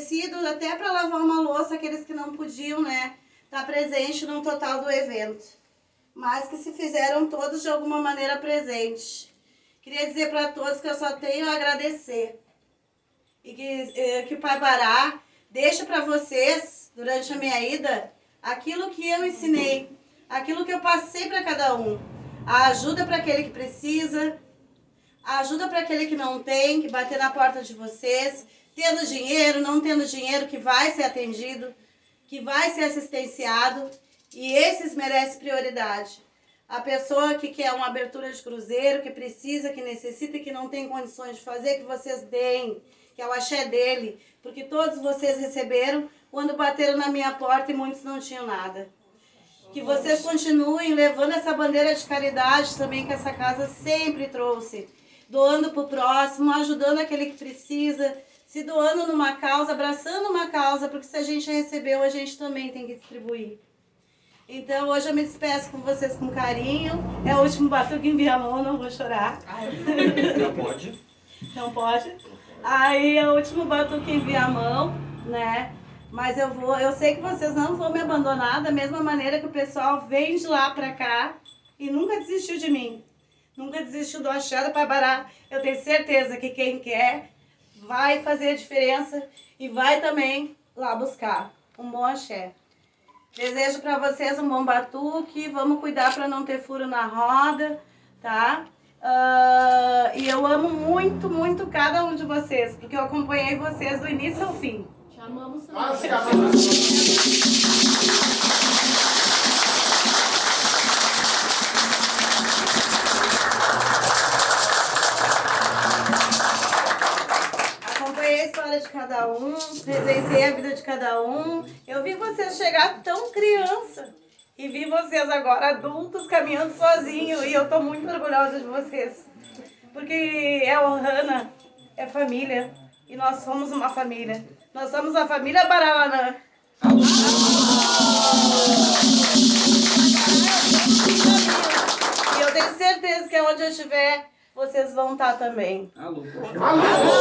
tecidos até para lavar uma louça, aqueles que não podiam, né, estar presente no total do evento, mas que se fizeram todos de alguma maneira presente. Queria dizer para todos que eu só tenho a agradecer e que o Pai Bará deixa para vocês, durante a minha ida, aquilo que eu ensinei, aquilo que eu passei para cada um. A ajuda para aquele que precisa, a ajuda para aquele que não tem, que bater na porta de vocês, tendo dinheiro, não tendo dinheiro, que vai ser atendido, que vai ser assistenciado, e esses merecem prioridade. A pessoa que quer uma abertura de cruzeiro, que precisa, que necessita e que não tem condições de fazer, que vocês deem, que é o axé dele, porque todos vocês receberam quando bateram na minha porta e muitos não tinham nada. Que vocês continuem levando essa bandeira de caridade também que essa casa sempre trouxe, doando para o próximo, ajudando aquele que precisa, se doando numa causa, abraçando uma causa, porque se a gente recebeu, a gente também tem que distribuir. Então hoje eu me despeço com vocês com carinho, é o último batuque em minha mão, não vou chorar. Não pode? Não pode? Aí é o último batuque em minha mão, né? Mas eu sei que vocês não vão me abandonar da mesma maneira que o pessoal vem de lá pra cá e nunca desistiu de mim. Nunca desistiu do axé do Pai Bará. Eu tenho certeza que quem quer vai fazer a diferença e vai também lá buscar um bom axé. Desejo para vocês um bom batuque. Vamos cuidar para não ter furo na roda, tá? E eu amo muito, muito cada um de vocês, porque eu acompanhei vocês do início ao fim. Te amamos também. De cada um, presenciei a vida de cada um. Eu vi vocês chegar tão criança e vi vocês agora adultos caminhando sozinho, e eu tô muito orgulhosa de vocês, porque é Ohana, é família, e nós somos uma família. Nós somos a família Barana. E eu tenho certeza que onde eu estiver, vocês vão estar também. Alô. Alô.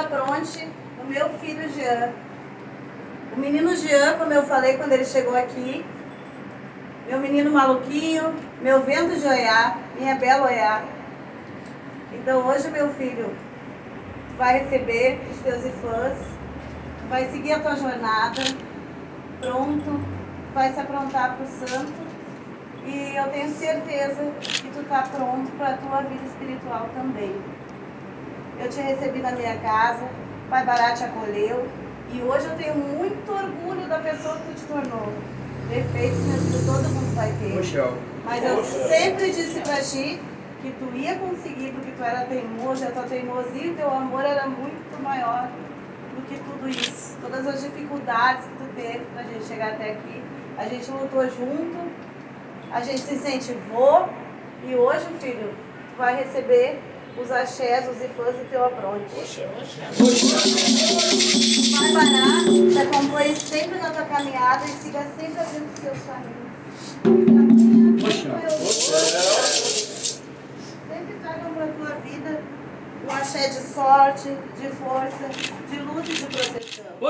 apronte o meu filho Jean. O menino Jean, como eu falei quando ele chegou aqui, meu menino maluquinho, meu vento de Oiá, minha bela Oiá. Então hoje meu filho vai receber os teus fãs, vai seguir a tua jornada, pronto, vai se aprontar para o santo. E eu tenho certeza que tu tá pronto para a tua vida espiritual também. Eu te recebi na minha casa, Pai Bará te acolheu, e hoje eu tenho muito orgulho da pessoa que tu te tornou. Defeitos que todo mundo vai ter. Poxa. Mas eu sempre disse pra ti que tu ia conseguir, porque tu era teimoso, a tua teimosia e o teu amor era muito maior do que tudo isso. Todas as dificuldades que tu teve pra gente chegar até aqui, a gente lutou junto, a gente se incentivou, e hoje, filho, tu vai receber os axés, os ifãs e teu apronte. Vai parar, te acompanhe sempre na tua caminhada e siga sempre abrindo os seus caminhos. Sempre tragam para a tua vida um axé de sorte, de força, de luz e de proteção.